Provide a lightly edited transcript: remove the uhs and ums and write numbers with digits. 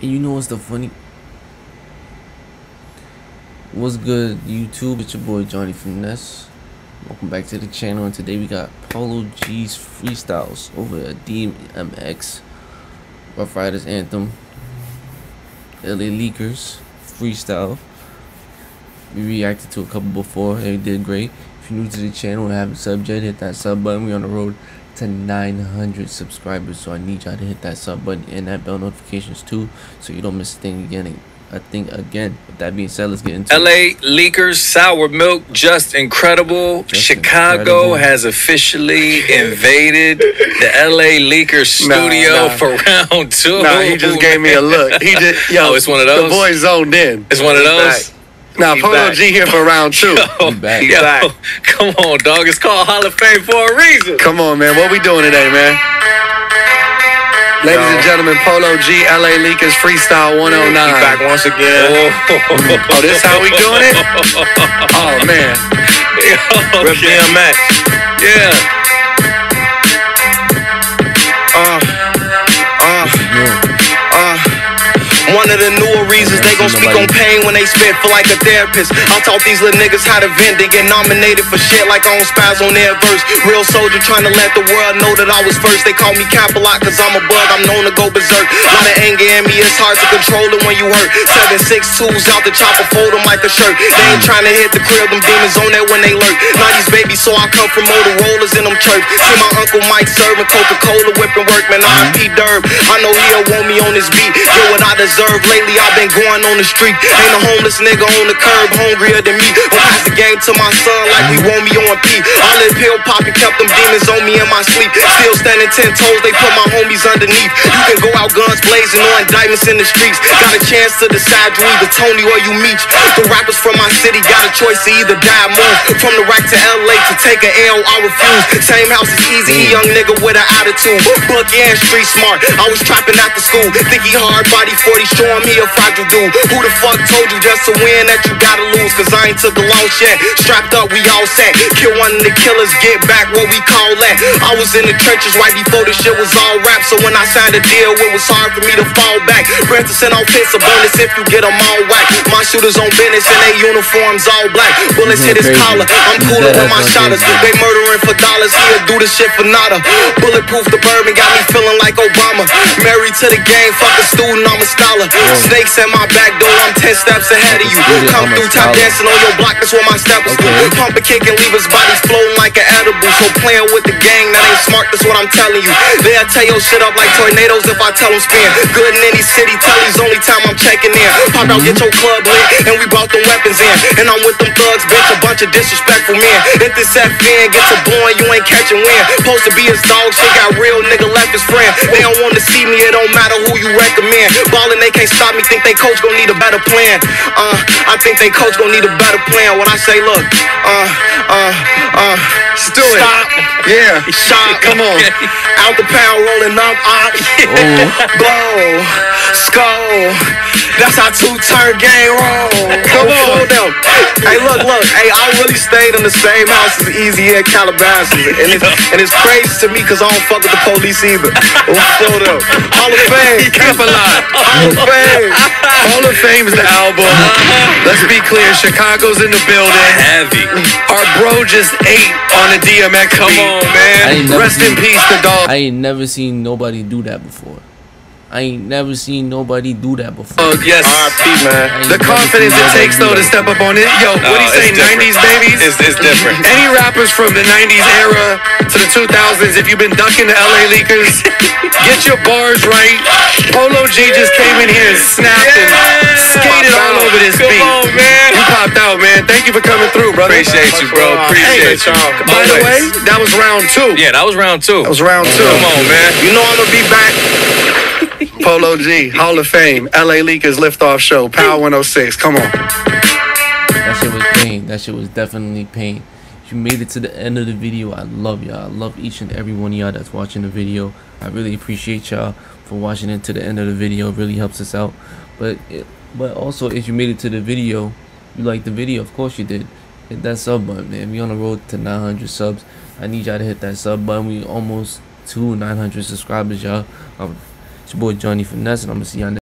And you know what's the funny? What's good, YouTube? It's your boy Johnny Finesse. Welcome back to the channel, and today we got Polo G's freestyles over at DMX, Ruff Ryders' Anthem, L.A. Leakers freestyle. We reacted to a couple before, and they did great. If you're new to the channel and haven't subbed yet, hit that sub button. We're on the road to 900 subscribers, so I need y'all to hit that sub button and that bell notifications too, so you don't miss a thing again. With that being said, let's get into L.A. Leakers, sour milk, just incredible. Chicago has officially invaded the L.A. Leakers studio for round two. Nah, he just gave me a look. He just, yo, it's one of those. The boy zoned in. It's one of those. Back. Now, Polo G here for round two. Yo, come on, dog. It's called Hall of Fame for a reason. Come on, man. What we doing today, man? Ladies and gentlemen, Polo G, L.A. Leakers freestyle 109. He's back once again. Oh, oh, this how we doing it? Oh, man. Yo, Rip DMX. Yeah. One of the newer reasons they gon' speak on pain when they spit for like a therapist. I taught these little niggas how to vent. They get nominated for shit like on spies on their verse. Real soldier trying to let the world know that I was first. They call me Capilot cause I'm a bug, I'm known to go berserk. A lot of anger in me, it's hard to control it when you hurt. 7.62s out the chopper, fold them like a shirt. They ain't trying to hit the crib, them demons on there when they lurk. 90s babies, so I come from older rollers in them church. See my Uncle Mike serving Coca-Cola, whipping work. Man, I'm P-Derm, I know he'll want me on his beat. Do what I deserve. Lately I've been going on the street. Ain't a homeless nigga on the curb hungrier than me. When I pass the game to my son like we want me on P. I live pill poppin', kept them demons on me in my sleep. Still standing 10 toes, they put my homies underneath. You can go out guns blazing on diamonds in the streets. Got a chance to decide you either Tony or you Meech. The rappers from my city got a choice to either die or move. From the rack to L.A. to take an L, I refuse. Same house is easy, young nigga with an attitude. Book and street smart, I was trapping after school. Think he hard body 40. Showing me a fragile dude. Who the fuck told you that's a win that you gotta lose? Cause I ain't took a loss yet. Strapped up, we all set. Kill one of the killers, get back what we call that. I was in the trenches right before this shit was all rap. So when I signed a deal, it was hard for me to fall back. Branson sent off hits, a bonus if you get them all whack. My shooters on business and they uniforms all black. Bullets hit his collar, I'm cooler with my shotters. They murdering for dollars, he'll do this shit for nada. Bulletproof the bourbon, got me feeling like Obama. Married to the game, fuck a student, I'm a scholar. Snakes at my back door, I'm 10 steps ahead of you. Come through top dancing on your block, that's where my step was through. Pump a kick and leave his bodies floating like an edible. So playing with the gang, that ain't smart, that's what I'm telling you. They'll tear your shit up like tornadoes if I tell them spin. Good in any city, tell these only time I'm checking in. Pop out, get your club lit, and we brought them weapons in. And I'm with them thugs, bitch, a bunch of disrespectful men. If this FN gets a blowing, you ain't catching wind. Supposed to be his dog, shit got real, nigga left his friend. They don't want to see me, it don't matter who you recommend. Ballin', they can't stop me, think they coach gon' need a better plan. I think they coach gon' need a better plan. When I say look, let's do it. Stop. Yeah, shot, come on. Out the pound, rolling up, blow, skull. That's our 2-turn game roll. Come on, them. Hey, look, look. Hey, I really stayed in the same house as Easy in Calabasas, and it's crazy to me because I don't fuck with the police either. Let's do them. Hall of Fame, Capilot. Hall of Fame is the album. Let's be clear, Chicago's in the building. Heavy. Our bro just ate on the DMX. Come on, man. Rest in peace, the dog. I ain't never seen nobody do that before. I ain't never seen nobody do that before. Oh, yes. RP, man. The confidence it takes, though, to step up on it. Yo, what do you say, 90s babies? It's different. Any rappers from the 90s era to the 2000s, if you've been ducking the L.A. Leakers, get your bars right. Polo G just came in here and snapped and skated all over this beat. Come on, man. You popped out, man. Thank you for coming through, brother. Appreciate you, bro. Appreciate you. By the way, that was round two. Yeah, that was round two. That was round two. Come on, man. You know I'm going to be back. Polo G, Hall of Fame, L.A. Leakers liftoff show, Power 106. Come on. That shit was pain. That shit was definitely pain. If you made it to the end of the video, I love y'all. I love each and every one of y'all that's watching the video. I really appreciate y'all for watching it to the end of the video. It really helps us out. But also, if you made it to the video, you liked the video, of course you did. Hit that sub button, man. We on the road to 900 subs. I need y'all to hit that sub button. We almost to 900 subscribers, y'all. It's your boy Johnny Finesse, and I'm gonna see y'all next time.